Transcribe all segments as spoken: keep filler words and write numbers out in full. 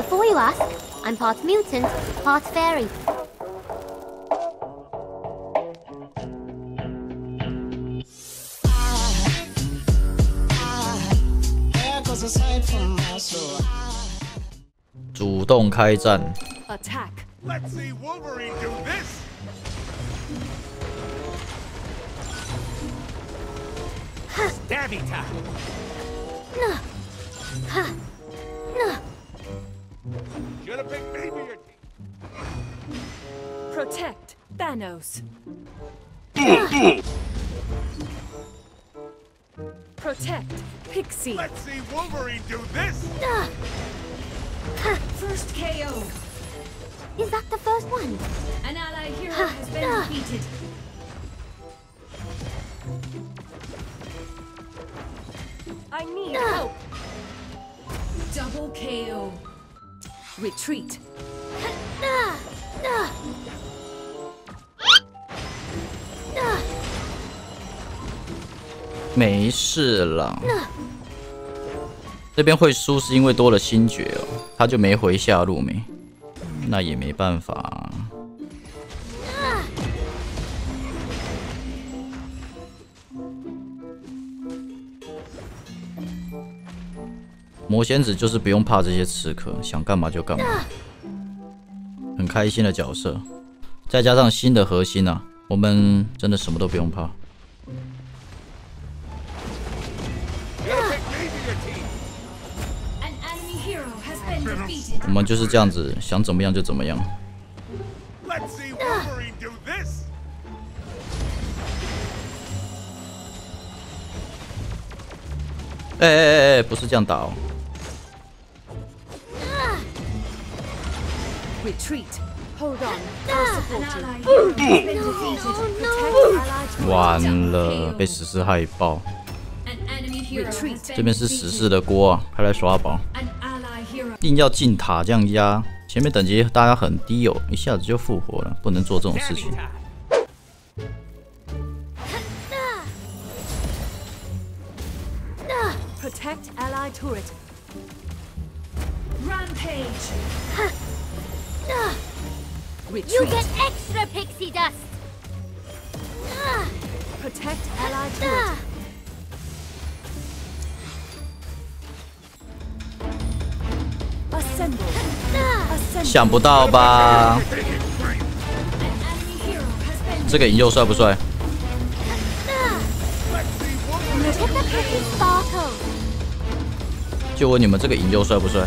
Before you ask, I'm part mutant, part fairy.主动开战。Attack. Let's see Wolverine do this. 那，哈，那，Protect Thanos. Protect Pixie. Let's see Wolverine do this. First K O. Is that the first one? An ally hero has been defeated. I need help. Double K O. Retreat.没事了。这边会输是因为多了星爵哦，他就没回下路没，那也没办法。魔仙子就是不用怕这些刺客，想干嘛就干嘛，很开心的角色。再加上新的核心啊，我们真的什么都不用怕。我们就是这样子，想怎么样就怎么样。哎哎哎！不是这样打哦。完了，被史诗害爆。这边是史诗的锅啊，快来刷宝！硬要进塔这样压，前面等级大家很低哦，一下子就复活了，不能做这种事情。Protect ally turret. Rampage. Retreat. You get extra pixie dust. Protect ally turret. Assemble. Assemble. 想不到吧？这个引诱帅不帅？ 就问你们这个引诱帅不帅？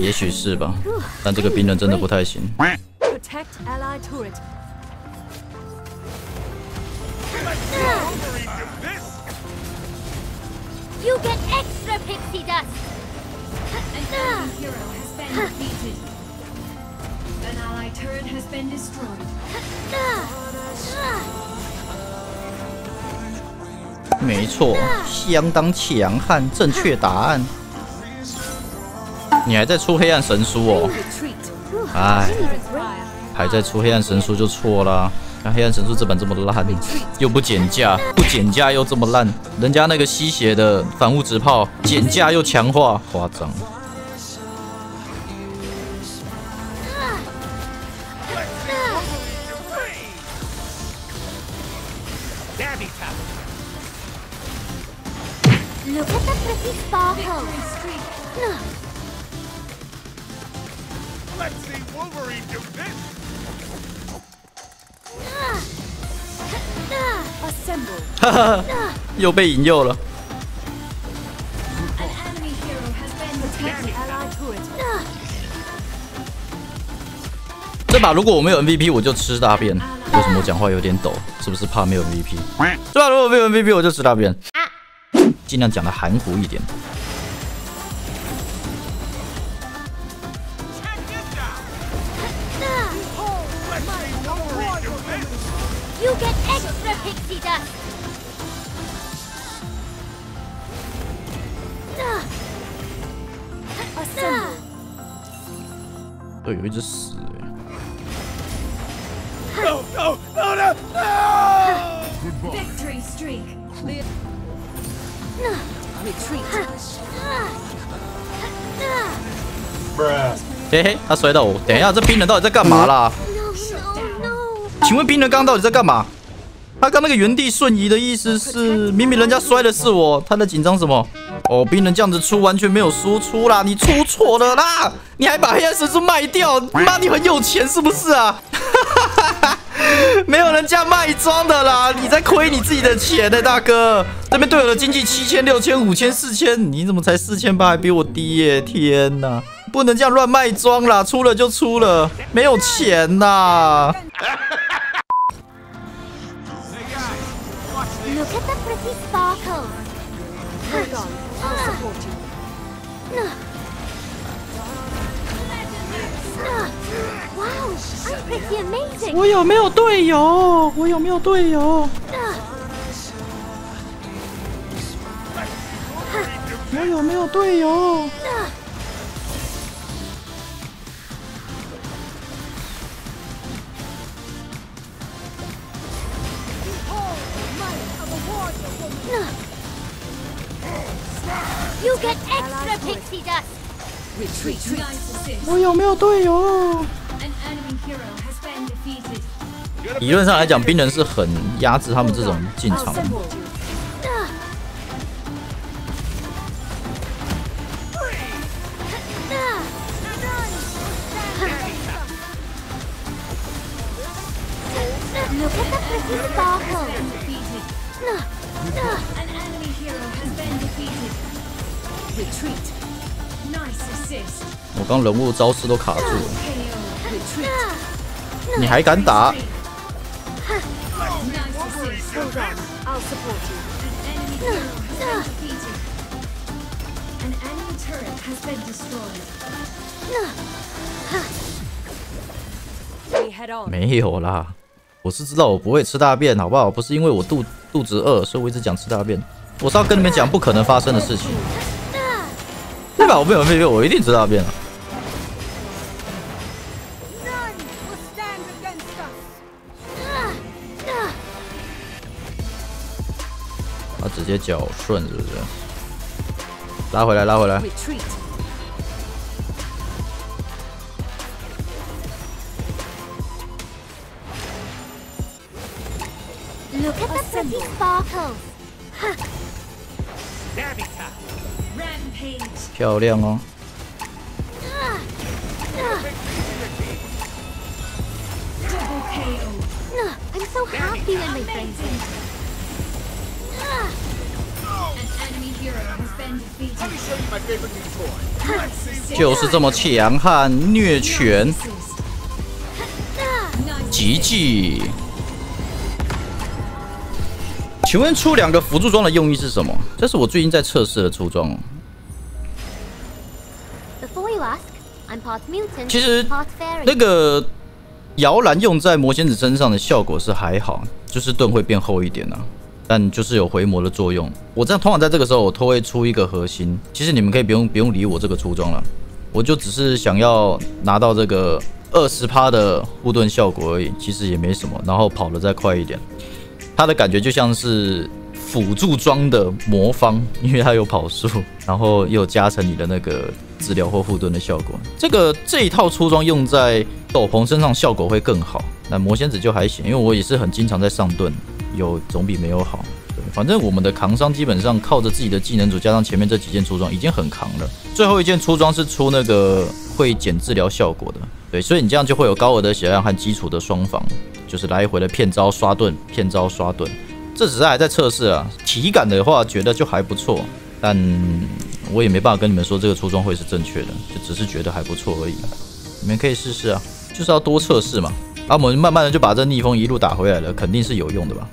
也许是吧，但这个冰人真的不太行。没错，相当强悍，正确答案。 你还在出黑暗神书哦？哎，还在出黑暗神书就错啦。那黑暗神书这本这么烂，又不减价，不减价又这么烂，人家那个吸血的反物质炮减价又强化，夸张。Let's see Wolverine do this. Assemble. 哈哈，又被引诱了。An enemy hero has been defeated. Ally turret. 这把如果我没有 M V P， 我就吃大便。为什么我讲话有点抖？是不是怕没有 M V P？ 这把如果没有 M V P， 我就吃大便。尽量讲的含糊一点。对，有一只死哎、欸。No no no no no! Victory streak. Retreat. 嘿嘿，他摔到我。等一下，这冰人到底在干嘛啦？ No, no, no. 请问冰人刚刚到底在干嘛？他刚那个原地瞬移的意思是，明明人家摔的是我，他在紧张什么？ 哦，冰人这样子出完全没有输出啦，你出错了啦！你还把黑暗神树卖掉，妈你很有钱是不是啊？没有人家卖装的啦，你在亏你自己的钱呢、欸，大哥。这边队友的经济七千、六千、五千、四千，你怎么才四千八，还比我低耶、欸？天哪，不能这样乱卖装啦，出了就出了，没有钱呐。Look at the pretty sparkle. Hold on. I'll support you. Wow, I'm pretty amazing. 我有没有队友？我有没有队友？我有没有队友？You get extra pixie dust. Retreat. I 有没有队友？理论上来讲，冰人是很压制他们这种进场的。Look at the pretty sparkle. Retreat. Nice assist. 我刚人物招式都卡住了，你还敢打？没有啦，我是知道我不会吃大便，好不好？不是因为我肚肚子饿，所以我一直讲吃大便。我是要跟你们讲不可能发生的事情。 对吧？我没有没有，我一定知道变了。他直接绞顺是不是？拉回来，拉回来。Look at the pretty sparkles. Huh. 漂亮哦！就是这么强悍虐犬，吉吉。请问出两个辅助装的用意是什么？这是我最近在测试的出装。 其实那个摇篮用在魔仙子身上的效果是还好，就是盾会变厚一点啊，但就是有回魔的作用。我这样通常在这个时候我都会出一个核心。其实你们可以不用不用理我这个出装了，我就只是想要拿到这个百分之二十的护盾效果而已，其实也没什么。然后跑得再快一点，它的感觉就像是辅助装的魔方，因为它有跑速，然后又有加成你的那个。 治疗或护盾的效果，这个这一套出装用在斗篷身上效果会更好。那魔仙子就还行，因为我也是很经常在上盾，有总比没有好。对，反正我们的扛伤基本上靠着自己的技能组加上前面这几件出装已经很扛了。最后一件出装是出那个会减治疗效果的，对，所以你这样就会有高额的血量和基础的双防，就是来回的骗招刷盾，骗招刷盾。这只是还在测试啊，体感的话觉得就还不错，但。 我也没办法跟你们说这个出装会是正确的，就只是觉得还不错而已。你们可以试试啊，就是要多测试嘛。啊，我们慢慢的就把这逆风一路打回来了，肯定是有用的吧。